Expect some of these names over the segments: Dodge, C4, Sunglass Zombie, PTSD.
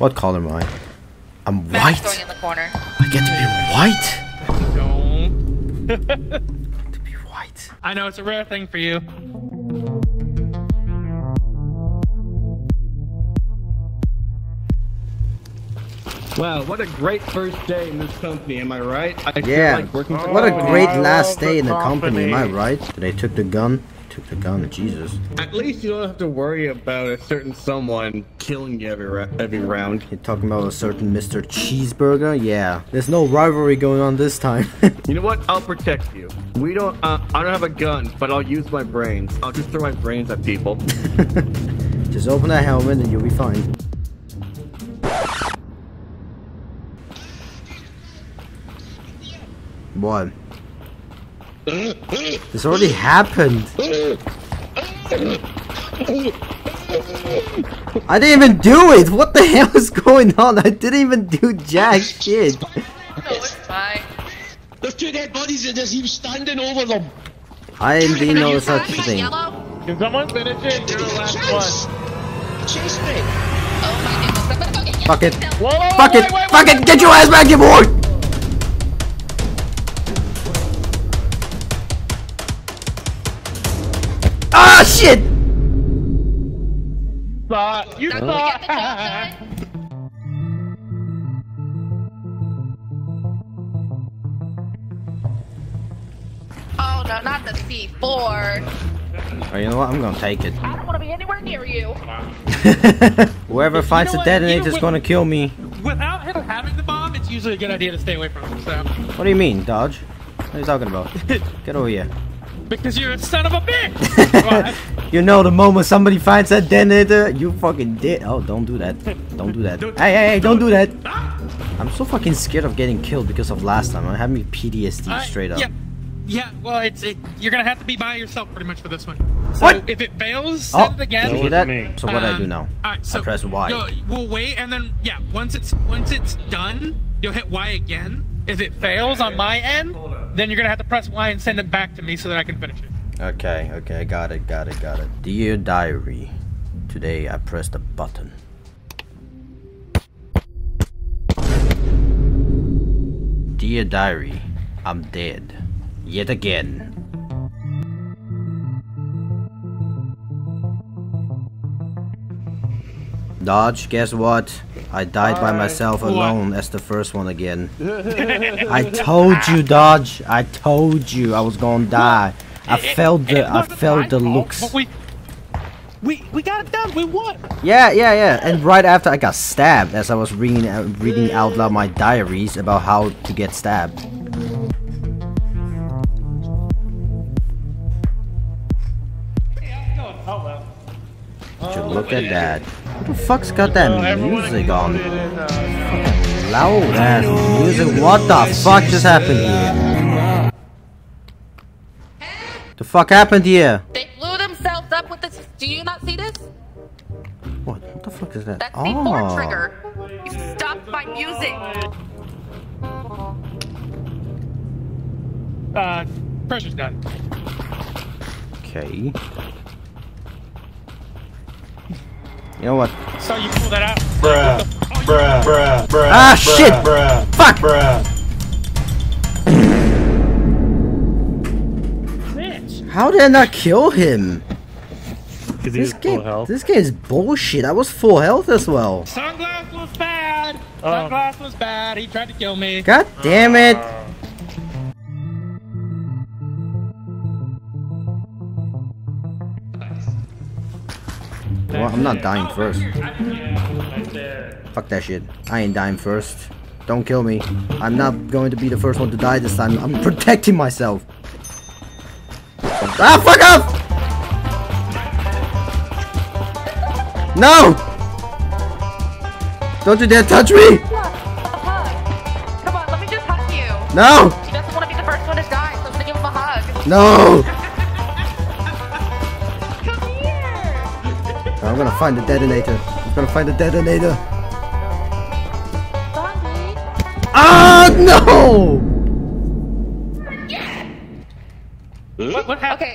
What color am I? I'm white. Throwing in the corner. I get to be white. No. To be white. I know it's a rare thing for you. Wow, what a great first day in this company, am I right? What a great last day in the company, am I right? They took the gun. Jesus. At least you don't have to worry about a certain someone killing you every round. You're talking about a certain Mr. Cheeseburger? Yeah. There's no rivalry going on this time. You know what? I'll protect you. We don't, I don't have a gun, but I'll use my brains. I'll just throw my brains at people. Just open that helmet and you'll be fine. What? This already happened. I didn't even do it. What the hell is going on? I didn't even do jack shit. There's two dead bodies and there's him standing over them. I didn't do no such thing. Can someone finish it? You're the last one. Chase me. Oh my goodness. Fuck it. Fuck it. Fuck it. Get your ass back, you boy. Ah, shit! You thought. Oh no, not the C4. Oh, you know what? I'm gonna take it. I don't want to be anywhere near you. Whoever finds the detonator is gonna kill me. Without him having the bomb, it's usually a good idea to stay away from him. So. What do you mean, dodge? What are you talking about? Get over here. Because you're a son of a bitch! You know the moment somebody finds that detonator, you fucking did. Oh, don't do that. Don't do that. Hey, don't do that! I'm so fucking scared of getting killed because of last time. I'm having PTSD straight up. Yeah, well, you're gonna have to be by yourself pretty much for this one. So what? If it fails, send it again. So what I do now? Right, so I press Y. We'll wait, and then, yeah, once it's done, you'll hit Y again. If it fails on my end, then you're gonna have to press Y and send it back to me so that I can finish it. Okay, got it. Dear Diary, today I pressed a button. Dear Diary, I'm dead. Yet again. Dodge, guess what? I died by myself alone as the first one again. I told you, Dodge. I told you I was gonna die. I felt the looks. But we got it done. We won. Yeah. And right after I got stabbed, as I was reading out loud my diaries about how to get stabbed. Look at that. Who the fuck's got that music on? Loud ass music. What the fuck just happened here? The fuck happened here? They blew themselves up with this. Do you not see this? What the fuck is that? That's C4 trigger. You stopped my music. Pressure's done. Okay. You know what? So you pull that out. Bruh. Ah, shit! Fuck! Bitch. How did I not kill him? This game is bullshit. I was full health as well. Sunglass was bad! Sunglass was bad. He tried to kill me. God damn it! Well, I'm not dying first. Fuck that shit. I ain't dying first. Don't kill me. I'm not going to be the first one to die this time. I'm protecting myself. Ah, fuck off! No! Don't you dare touch me! Come on, let me just hug you. No! She doesn't want to be the first one to die, so I'm gonna give him a hug. No! I'm gonna find the detonator. Zombie. Ah, no! Yeah. What happened? Okay.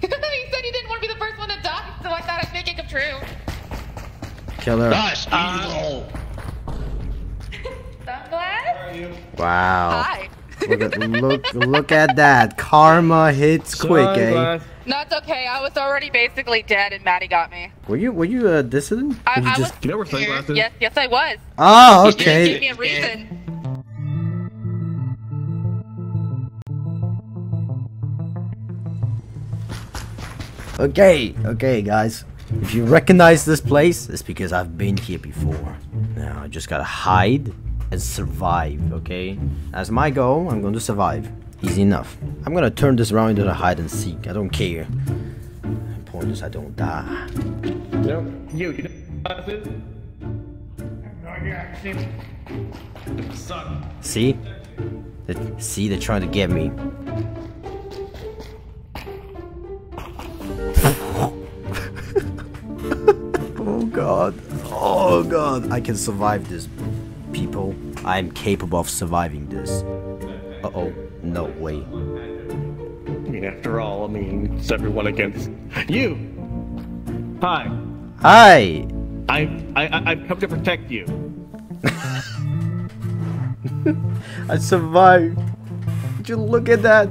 He said he didn't want to be the first one to die, so I thought I'd make it come true. Kill her. Gosh, Wow. Hi. Look at that. Karma hits quick, eh? No, it's okay. I was already basically dead and Maddie got me. Were you a dissident? I was just... You know we're playing glasses? Yes, I was. Oh, okay. You didn't give me a reason. Okay, guys. If you recognize this place, it's because I've been here before. Now, I just gotta hide and survive, okay? That's my goal. I'm gonna survive. Easy enough. I'm gonna turn this around into a hide and seek. I don't care. The point is I don't die. See? See, they're trying to get me. Oh god, I can survive this, people. I am capable of surviving this. Uh-oh, no way. I mean, after all, I mean, it's everyone against you. Hi. Hi. I've come to protect you. I survived. Did you look at that?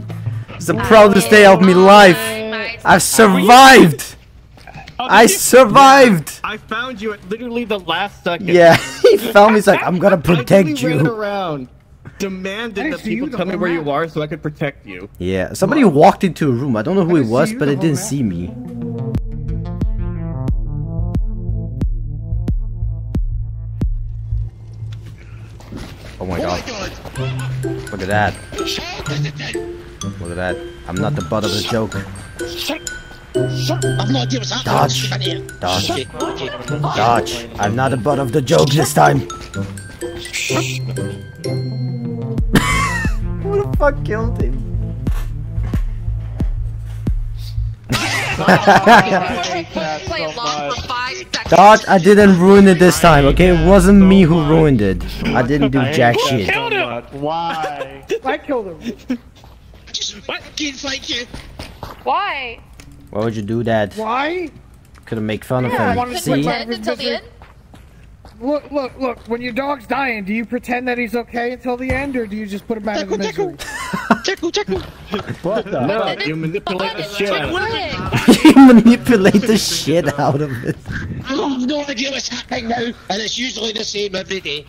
It's the proudest day of my life. I've survived. I survived! I found you at literally the last second. Yeah, he found me. He's like, I'm gonna protect you. I ran around, demanded that people tell me where you are so I could protect you. Yeah, somebody walked into a room. I don't know who it was, but it didn't see me. Oh my god. Look at that. Look at that. I'm not the butt of the joke. Dodge! Dodge! Dodge! I'm not the butt of the joke this time! Who the fuck killed him? Dodge, I didn't ruin it this time, okay? It wasn't me who ruined it. I didn't do jack shit. Why? I killed him. What? Kids like you. Why? Why would you do that? Why? Couldn't make fun of him. See? Until the end? Look. When your dog's dying, do you pretend that he's okay until the end, or do you just put him back in the misery? Check. What the? No, you manipulate the shit out of it. You manipulate the shit out of it. I have no idea what's happening now, and it's usually the same every day.